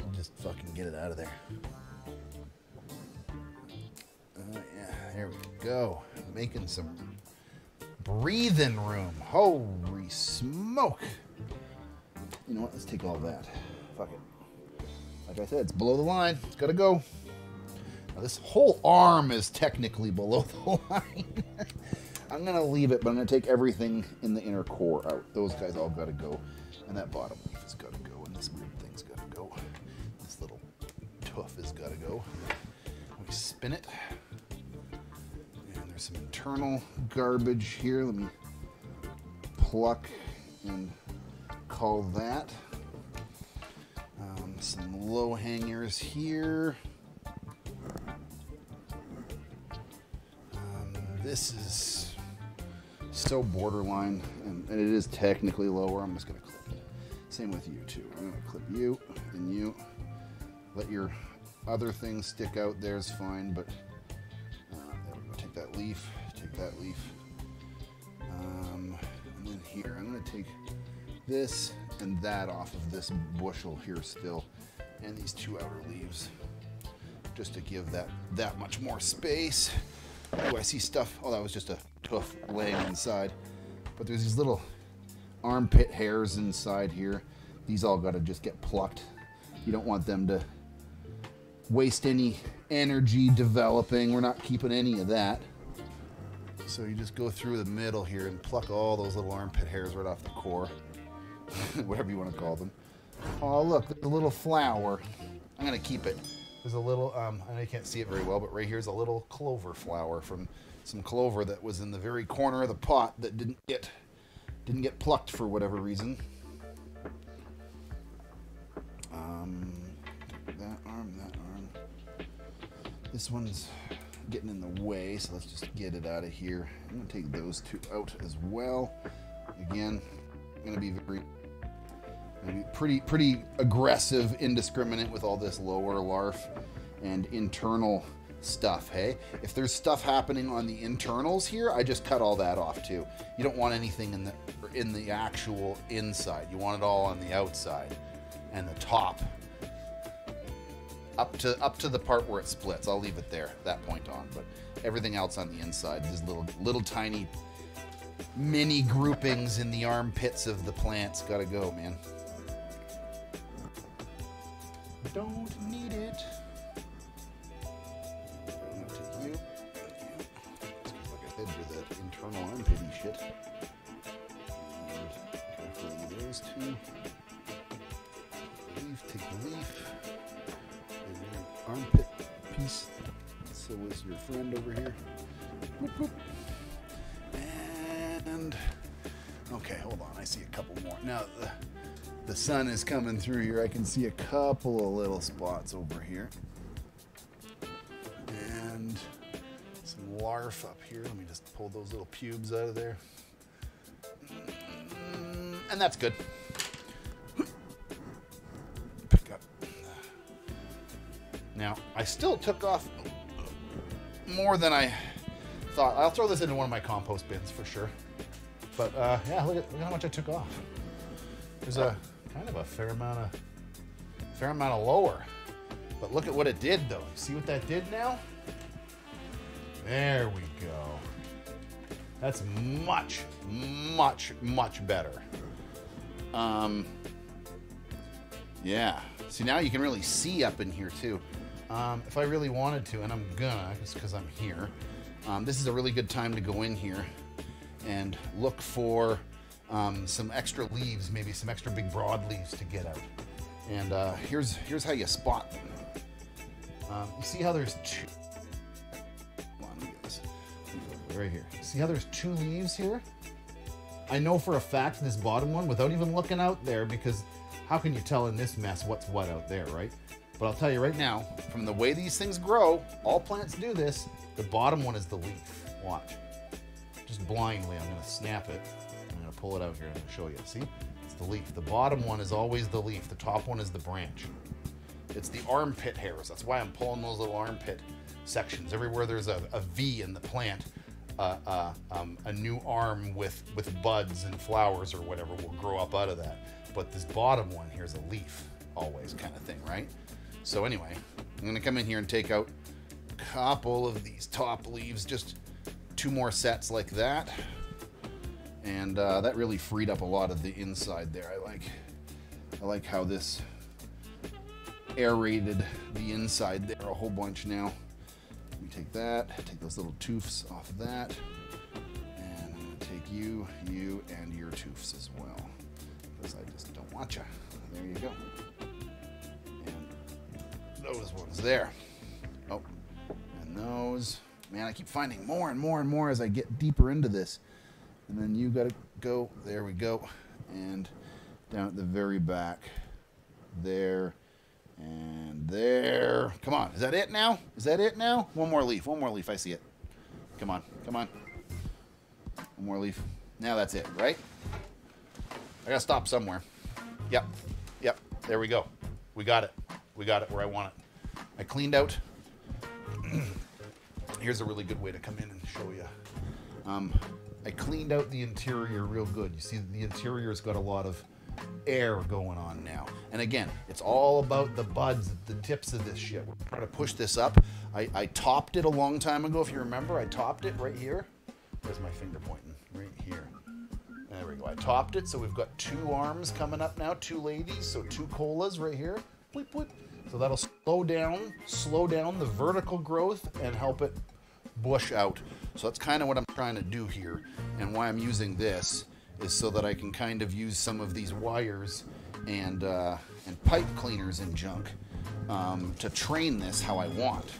I'll just fucking get it out of there. Uh, yeah, there we go. Making some breathing room. Holy smoke. You know what? Let's take all that. Fuck it. Like I said, it's below the line. It's got to go. Now, this whole arm is technically below the line. I'm going to leave it, but I'm going to take everything in the inner core out. Those guys all got to go. And that bottom leaf has got to go. And this weird thing's got to go. This little tuff has got to go. We spin it. There's some internal garbage here. Let me pluck and call that. Um, some low hangers here. Um, this is so borderline, and, and it is technically lower. I'm just gonna clip it. Same with you too. I'm gonna clip you and you. Let your other things stick out there is fine, but that leaf, take that leaf, um, and then here, I'm going to take this and that off of this bushel here still, and these two outer leaves, just to give that that much more space. Oh, I see stuff, oh, that was just a tuft laying inside, but there's these little armpit hairs inside here. These all got to just get plucked. You don't want them to waste any energy developing. We're not keeping any of that. So you just go through the middle here and pluck all those little armpit hairs right off the core, whatever you want to call them. Oh, look, the little flower. I'm going to keep it. There's a little, um, I know you can't see it very well, but right here's a little clover flower from some clover that was in the very corner of the pot that didn't get, didn't get plucked for whatever reason. Um, that arm, that arm. This one's getting in the way, so let's just get it out of here. I'm gonna take those two out as well. Again, I'm gonna be very gonna be pretty pretty aggressive, indiscriminate with all this lower larf and internal stuff. Hey, if there's stuff happening on the internals here, I just cut all that off too. You don't want anything in the in the actual inside. You want it all on the outside and the top, up to up to the part where it splits. I'll leave it there, that point on, but everything else on the inside, these little little tiny mini groupings in the armpits of the plants gotta go, man. Don't need it. Like I said, do that internal armpity shit. Carefully those two. Leaf, take the leaf. Armpit piece. So is your friend over here. Boop, boop. And okay, hold on. I see a couple more. Now the, the sun is coming through here. I can see a couple of little spots over here. And some larf up here. Let me just pull those little pubes out of there. And that's good. Pick up. Now, I still took off more than I thought. I'll throw this into one of my compost bins for sure. But uh, yeah, look at, look at how much I took off. There's a kind of a fair amount of fair amount of lower. But look at what it did though. See what that did now? There we go. That's much, much, much better. Um, yeah. See, now you can really see up in here too. Um, if I really wanted to, and I'm gonna, just because I'm here, um, this is a really good time to go in here and look for um, some extra leaves, maybe some extra big broad leaves to get out. And uh, here's here's how you spot them. Um, you see how there's two. Come on, let me get this right here. See how there's two leaves here? I know for a fact this bottom one, without even looking out there, because how can you tell in this mess what's what out there, right? But I'll tell you right now, from the way these things grow, all plants do this, the bottom one is the leaf. Watch. Just blindly, I'm going to snap it. I'm going to pull it out here and I'll show you. See? It's the leaf. The bottom one is always the leaf. The top one is the branch. It's the armpit hairs. That's why I'm pulling those little armpit sections. Everywhere there's a, a V in the plant, uh, uh, um, a new arm with, with buds and flowers or whatever will grow up out of that. But this bottom one here is a leaf, always kind of thing, right? So anyway, I'm gonna come in here and take out a couple of these top leaves, just two more sets like that. And uh, that really freed up a lot of the inside there. I like, I like how this aerated the inside there a whole bunch now. Let me take that, take those little toofs off of that. And I'm gonna take you, you, and your toofs as well. I just don't want you. There you go. And those ones there. Oh, and those. Man, I keep finding more and more and more as I get deeper into this. And then you gotta go. There we go. And down at the very back. There. And there. Come on. Is that it now? Is that it now? One more leaf. One more leaf. I see it. Come on. Come on. One more leaf. Now that's it, right? I gotta stop somewhere. Yep, yep, there we go. We got it, we got it where I want it. I cleaned out. Here's a really good way to come in and show you. Um, I cleaned out the interior real good. You see the interior's got a lot of air going on now. And again, it's all about the buds, the tips of this shit. We're trying to push this up. I, I topped it a long time ago, if you remember. I topped it right here. Where's my finger pointing? Right here. There we go. I topped it, so we've got two arms coming up now, two ladies, so two colas right here. Bleep, bleep. So that'll slow down, slow down the vertical growth and help it bush out. So that's kind of what I'm trying to do here, and why I'm using this is so that I can kind of use some of these wires and uh, and pipe cleaners and junk um, to train this how I want.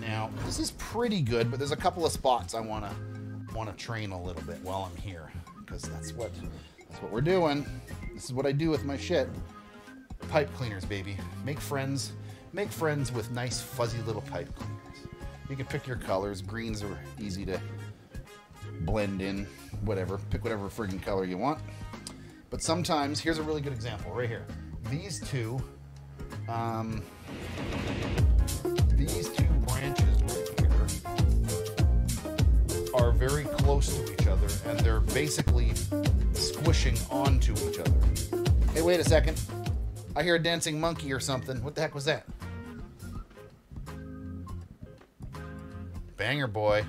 Now this is pretty good, but there's a couple of spots I wanna wanna train a little bit while I'm here. Because that's what that's what we're doing. This is what I do with my shit. Pipe cleaners, baby. Make friends. Make friends with nice fuzzy little pipe cleaners. You can pick your colors. Greens are easy to blend in. Whatever. Pick whatever friggin' color you want. But sometimes, here's a really good example right here. These two, um, these two branches right here are very close to each other, and they're basically squishing onto each other. Hey, wait a second. I hear a dancing monkey or something. What the heck was that? Banger boy.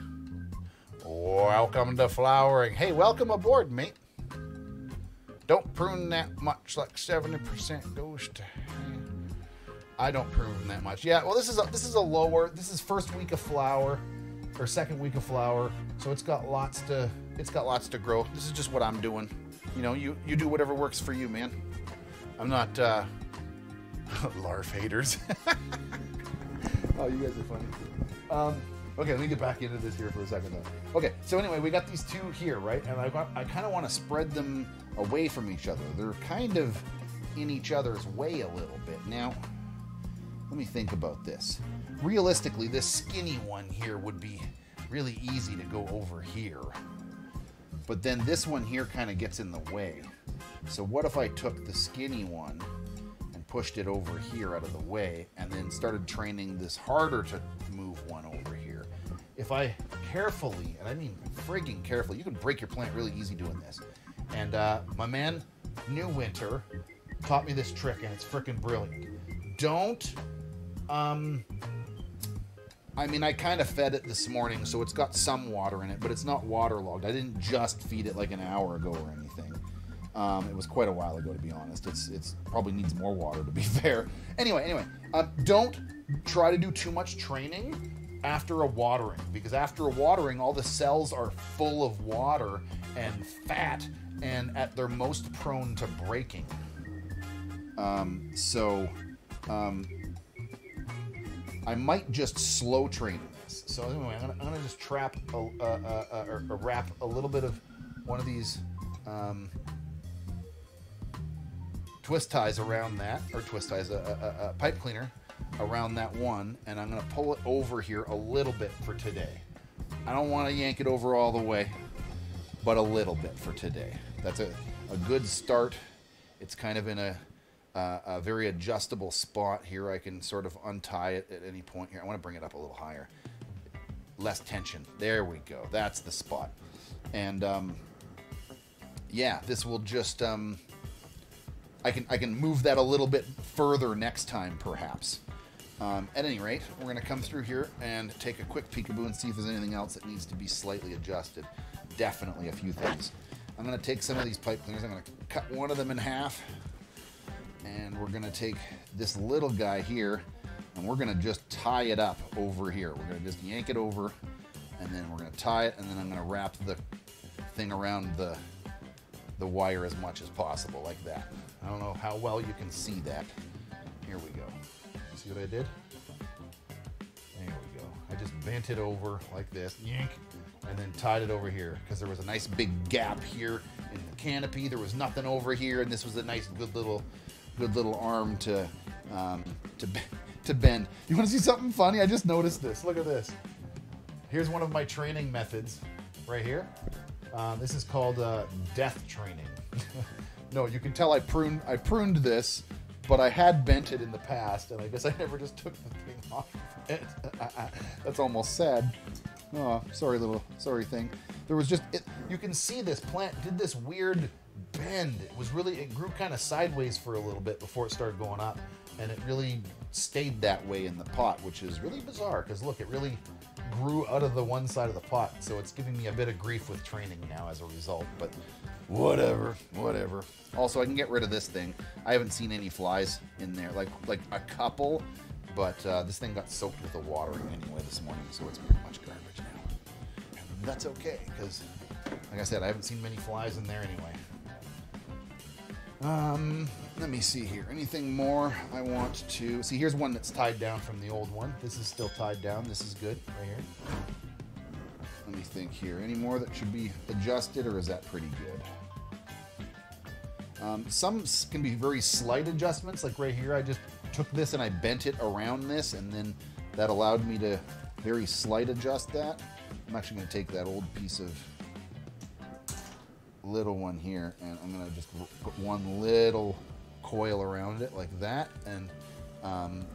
Welcome to flowering. Hey, welcome aboard, mate. Don't prune that much, like seventy percent goes to hand. I don't prune that much. Yeah, well, this is a, this is a lower, this is first week of flower, or second week of flower, so it's got lots to, it's got lots to grow. This is just what I'm doing. You know, you, you do whatever works for you, man. I'm not, uh, larf haters. Oh, you guys are funny. Um, okay, let me get back into this here for a second, though. Okay, so anyway, we got these two here, right? And I, got, I kind of want to spread them away from each other. They're kind of in each other's way a little bit. Now, let me think about this. Realistically, this skinny one here would be really easy to go over here. But then this one here kind of gets in the way. So what if I took the skinny one and pushed it over here out of the way and then started training this harder to move one over here? If I carefully, and I mean frigging carefully, you can break your plant really easy doing this. And uh, my man, New Winter, taught me this trick, and it's freaking brilliant. Don't, um, I mean, I kind of fed it this morning, so it's got some water in it, but it's not waterlogged. I didn't just feed it like an hour ago or anything. Um, it was quite a while ago, to be honest. It's it's probably needs more water, to be fair. Anyway, anyway, uh, don't try to do too much training after a watering, because after a watering, all the cells are full of water and fat, and at their most prone to breaking. Um, so, um, I might just slow train this. So anyway, I'm gonna, I'm gonna just trap a, a, a, a, a wrap a little bit of one of these um, twist ties around that, or twist ties, a, a, a pipe cleaner around that one, and I'm gonna pull it over here a little bit for today. I don't want to yank it over all the way, but a little bit for today. That's a, a good start. It's kind of in a, uh, a very adjustable spot here. I can sort of untie it at any point here. I want to bring it up a little higher. Less tension. There we go. That's the spot. And um, yeah, this will just, um, I can, I can move that a little bit further next time, perhaps. Um, at any rate, we're going to come through here and take a quick peekaboo and see if there's anything else that needs to be slightly adjusted. Definitely a few things. I'm going to take some of these pipe cleaners. I'm going to cut one of them in half. And we're going to take this little guy here, and we're going to just tie it up over here. We're going to just yank it over, and then we're going to tie it, and then I'm going to wrap the thing around the, the wire as much as possible, like that. I don't know how well you can see that. Here we go. See what I did? There we go. I just bent it over like this, yank, and then tied it over here because there was a nice big gap here in the canopy. There was nothing over here, and this was a nice, good little, good little arm to, um, to, to bend. You want to see something funny? I just noticed this. Look at this. Here's one of my training methods, right here. Uh, this is called uh, death training. No, you can tell I pruned, I pruned this. But I had bent it in the past, and I guess I never just took the thing off of it. That's almost sad. Oh, sorry, little, sorry thing. There was just, it, you can see this plant did this weird bend. It was really, it grew kind of sideways for a little bit before it started going up, and it really stayed that way in the pot, which is really bizarre, because look, it really grew out of the one side of the pot, so it's giving me a bit of grief with training now as a result, but whatever, whatever. Also, I can get rid of this thing. I haven't seen any flies in there, like like a couple, but uh, this thing got soaked with the watering anyway this morning, so it's pretty much garbage now. And that's okay, because, like I said, I haven't seen many flies in there anyway. Um, let me see here. Anything more I want to... See, here's one that's tied down from the old one. This is still tied down. This is good, right here. Let me think here. Any more that should be adjusted, or is that pretty good? Um, some can be very slight adjustments, like right here. I just took this and I bent it around this, and then that allowed me to very slight adjust that. I'm actually going to take that old piece of little one here, and I'm going to just put one little coil around it like that. And um,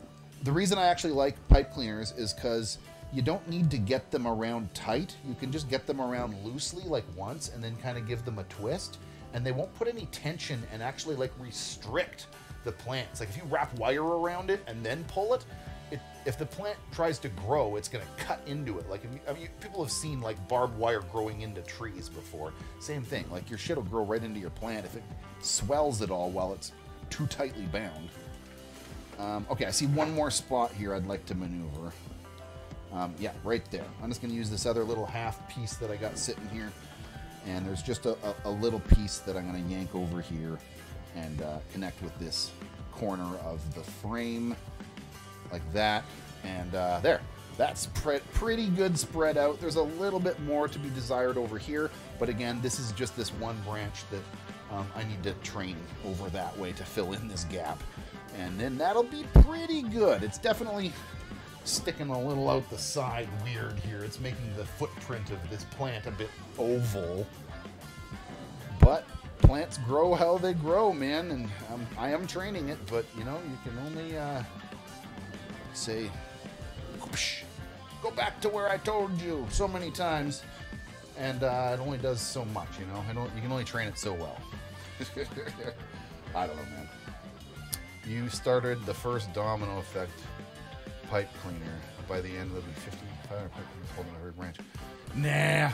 the reason I actually like pipe cleaners is because you don't need to get them around tight. You can just get them around loosely like once and then kind of give them a twist, and they won't put any tension and actually like restrict the plants. Like if you wrap wire around it and then pull it, it if the plant tries to grow, it's going to cut into it. Like if you, I mean, people have seen like barbed wire growing into trees before. Same thing, like your shit will grow right into your plant if it swells at all while it's too tightly bound. Um, okay, I see one more spot here I'd like to maneuver. Um, yeah, right there. I'm just going to use this other little half piece that I got sitting here. And there's just a, a, a little piece that I'm going to yank over here and uh, connect with this corner of the frame like that. And uh, there, that's pre pretty good spread out. There's a little bit more to be desired over here. But again, this is just this one branch that um, I need to train over that way to fill in this gap. And then that'll be pretty good. It's definitely sticking a little out the side weird here. It's making the footprint of this plant a bit oval. But plants grow how they grow, man. And um, I am training it, but, you know, you can only uh, say, whoosh, go back to where I told you so many times. And uh, it only does so much, you know. I don't, you can only train it so well. I don't know, man. You started the first domino effect pipe cleaner. By the end, there'll be fifty-five pipe cleaners holding every branch. Nah.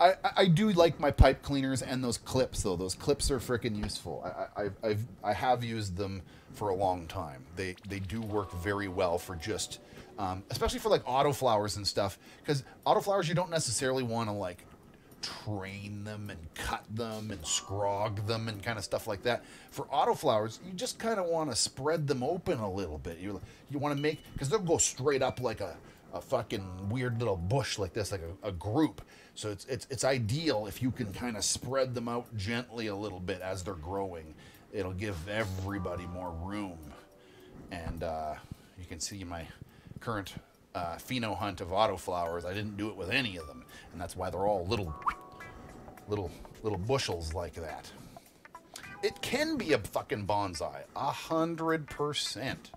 I, I do like my pipe cleaners and those clips, though. Those clips are freaking useful. I, I, I've, I have used them for a long time. They, they do work very well for just, um, especially for like autoflowers and stuff, because autoflowers, you don't necessarily want to like train them and cut them and scrog them and kind of stuff like that. For autoflowers, you just kind of want to spread them open a little bit. You, you want to make, because they'll go straight up like a, a fucking weird little bush like this, like a, a group. So it's, it's, it's ideal if you can kind of spread them out gently a little bit as they're growing. It'll give everybody more room. And uh, you can see my current Uh, pheno hunt of autoflowers. I didn't do it with any of them, and that's why they're all little, little, little bushels like that. It can be a fucking bonsai, a hundred percent.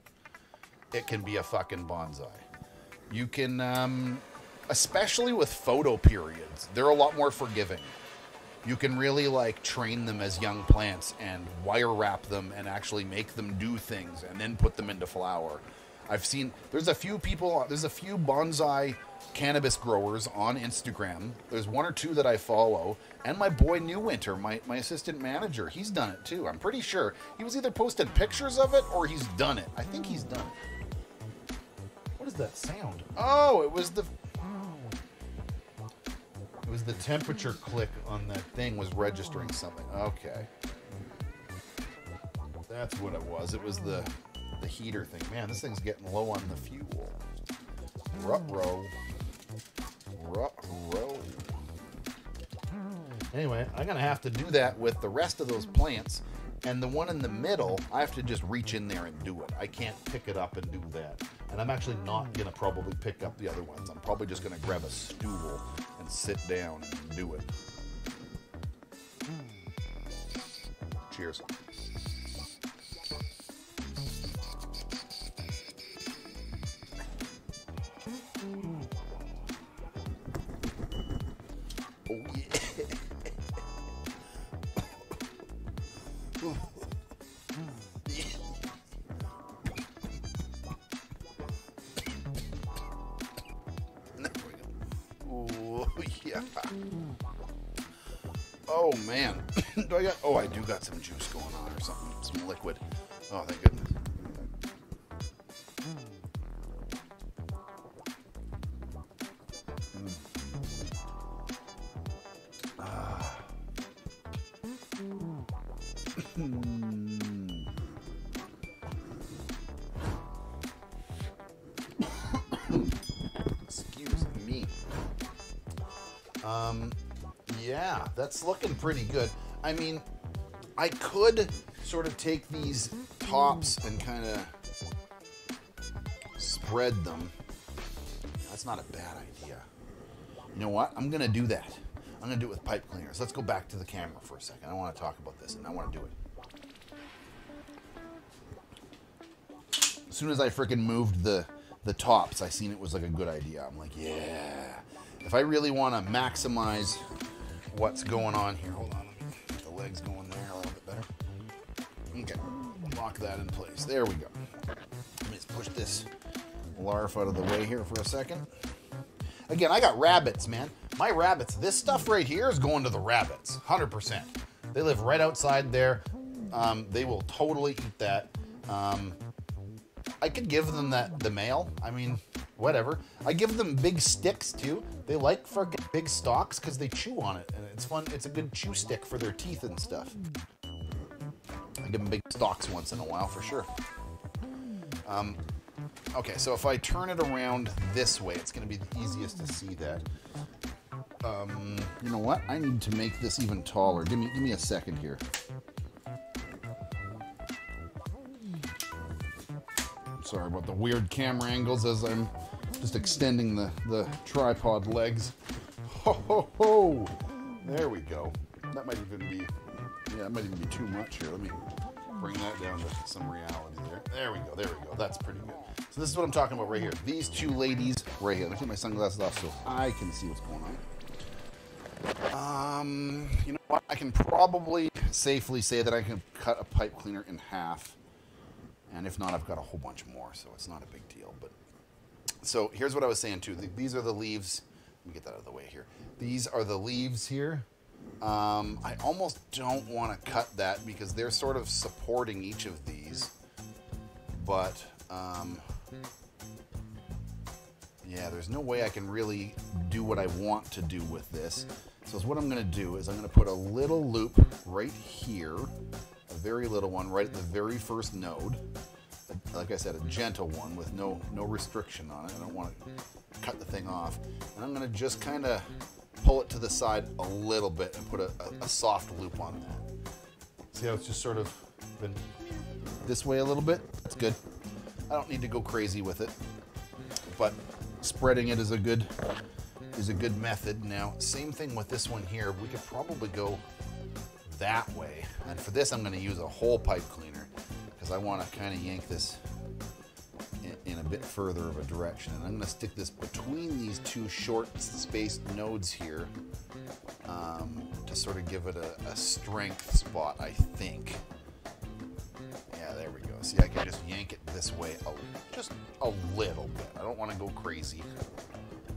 It can be a fucking bonsai. You can, um, especially with photo periods, they're a lot more forgiving. You can really like train them as young plants and wire wrap them and actually make them do things and then put them into flower. I've seen, there's a few people, there's a few bonsai cannabis growers on Instagram. There's one or two that I follow. And my boy New Winter, my, my assistant manager, he's done it too. I'm pretty sure he was either posted pictures of it or he's done it. I think he's done it. What is that sound? Oh, it was the, it was the temperature click on that thing was registering something. Okay. That's what it was. It was the... the heater thing. Man, this thing's getting low on the fuel. Ruh-roh. Ruh-roh. Anyway, I'm going to have to do that with the rest of those plants. And the one in the middle, I have to just reach in there and do it. I can't pick it up and do that. And I'm actually not going to probably pick up the other ones. I'm probably just going to grab a stool and sit down and do it. Cheers. Oh, yeah. Oh, yeah. Oh, man. Do I got... Oh, I do got some juice going on or something. Some liquid. Oh, thank goodness. That's looking pretty good. I mean, I could sort of take these tops and kind of spread them. I That's not a bad idea. You know what? I'm going to do that. I'm going to do it with pipe cleaners. Let's go back to the camera for a second. I want to talk about this, and I want to do it. As soon as I frickin' moved the, the tops, I seen it was like a good idea. I'm like, yeah. If I really want to maximize what's going on here. Hold on. Let me get the legs going there a little bit better. Okay. Lock that in place. There we go. Let me just push this larf out of the way here for a second. Again, I got rabbits, man. My rabbits, this stuff right here is going to the rabbits, one hundred percent. They live right outside there. Um, they will totally eat that. Um, I could give them that the mail. I mean, whatever. I give them big sticks too. They like frickin' big stalks because they chew on it, and it's fun. It's a good chew stick for their teeth and stuff. I give them big stalks once in a while for sure. Um, Okay, so if I turn it around this way, it's going to be the easiest to see that. Um, you know what? I need to make this even taller. Give me, give me a second here. I'm sorry about the weird camera angles as I'm just extending the, the tripod legs. Ho, ho, ho! There we go. That might even be, yeah, that might even be too much here. Let me... bring that down to some reality there. There we go, there we go. That's pretty good. So this is what I'm talking about right here. These two ladies right here. Let me take my sunglasses off so I can see what's going on. Um, you know what? I can probably safely say that I can cut a pipe cleaner in half. And if not, I've got a whole bunch more, so it's not a big deal. But so here's what I was saying too. These are the leaves. Let me get that out of the way here. These are the leaves here. Um, I almost don't want to cut that because they're sort of supporting each of these, but, um, yeah, there's no way I can really do what I want to do with this. So what I'm going to do is I'm going to put a little loop right here, a very little one right at the very first node. Like I said, a gentle one with no, no restriction on it. I don't want to cut the thing off, and I'm going to just kind of pull it to the side a little bit and put a, a, a soft loop on that. See how it's just sort of been this way a little bit? That's good. I don't need to go crazy with it, but spreading it is a good is a good method. Now, same thing with this one here. We could probably go that way. And for this, I'm going to use a whole pipe cleaner because I want to kind of yank this in a bit further of a direction, and I'm going to stick this between these two short spaced nodes here um, to sort of give it a, a strength spot, I think. Yeah, there we go. See, I can just yank it this way a, just a little bit. I don't want to go crazy.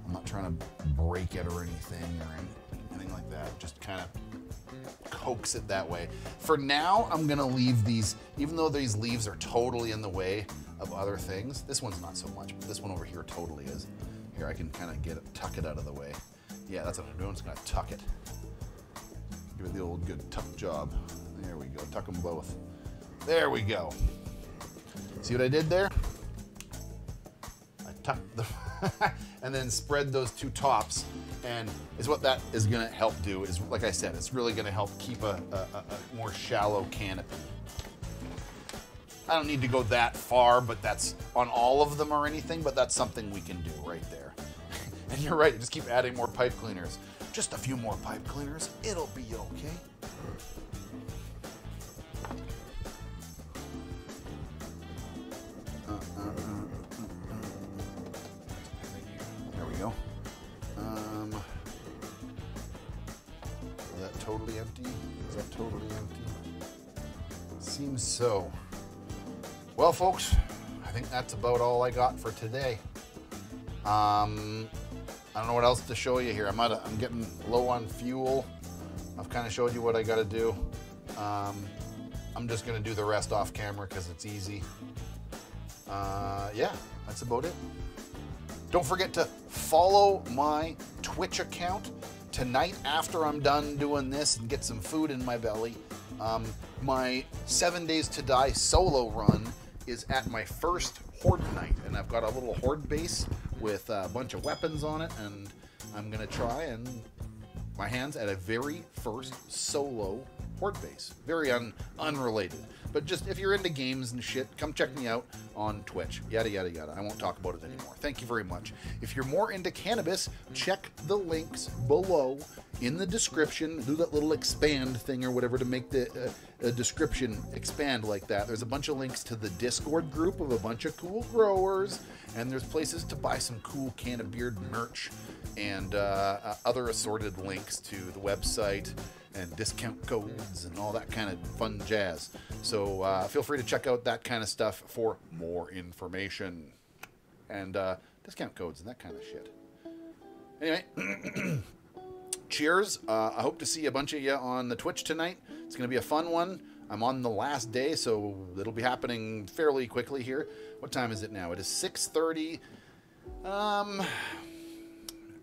I'm not trying to break it or anything or anything like that. Just kind of coax it that way. For now, I'm going to leave these, even though these leaves are totally in the way of other things. This one's not so much, but this one over here totally is. Here, I can kind of get it, tuck it out of the way. Yeah, that's what I'm doing. I'm just gonna tuck it. Give it the old good tuck job. There we go, tuck them both. There we go. See what I did there? I tucked the, and then spread those two tops. And is what that is gonna help do is, like I said, it's really gonna help keep a, a, a more shallow canopy. I don't need to go that far, but that's on all of them or anything, but that's something we can do right there. And you're right, just keep adding more pipe cleaners. Just a few more pipe cleaners, it'll be okay. Uh, uh, uh, uh. There we go. Um, is that totally empty? Is that totally empty? Seems so. Well, folks, I think that's about all I got for today. Um, I don't know what else to show you here. I'm, out of, I'm getting low on fuel. I've kind of showed you what I got to do. Um, I'm just going to do the rest off camera because it's easy. Uh, yeah, that's about it. Don't forget to follow my Twitch account. Tonight, after I'm done doing this and get some food in my belly, um, my Seven Days to Die solo run is at my first horde night, and I've got a little horde base with a bunch of weapons on it, and I'm gonna try and my hands at a very first solo support base. Very un unrelated. But just if you're into games and shit, come check me out on Twitch. Yada, yada, yada. I won't talk about it anymore. Thank you very much. If you're more into cannabis, check the links below in the description. Do that little expand thing or whatever to make the uh, uh, description expand like that. There's a bunch of links to the Discord group of a bunch of cool growers. And there's places to buy some cool CannaBeard merch and uh, uh, other assorted links to the website and discount codes and all that kind of fun jazz. So uh, feel free to check out that kind of stuff for more information and uh, discount codes and that kind of shit. Anyway, cheers. Uh, I hope to see a bunch of you on the Twitch tonight. It's going to be a fun one. I'm on the last day, so it'll be happening fairly quickly here. What time is it now? It is six thirty. Um...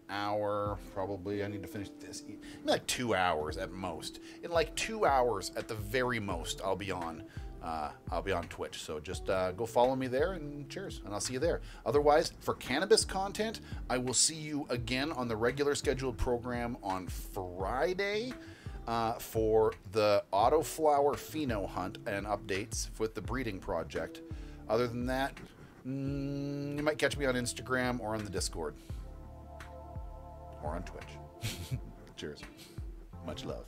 hour probably. I need to finish this in like two hours at most. In like two hours at the very most, I'll be on uh, I'll be on Twitch. So just uh, go follow me there and cheers, and I'll see you there. Otherwise, for cannabis content, I will see you again on the regular scheduled program on Friday uh, for the autoflower pheno hunt and updates with the breeding project. Other than that, mm, you might catch me on Instagram or on the Discord. Or on Twitch. Cheers. Much love.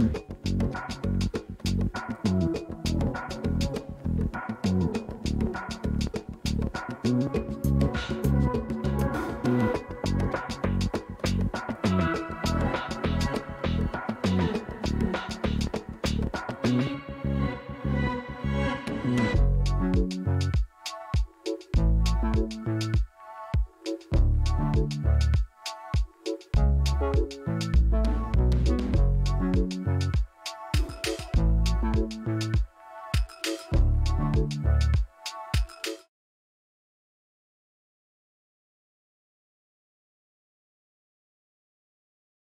Mm-hmm.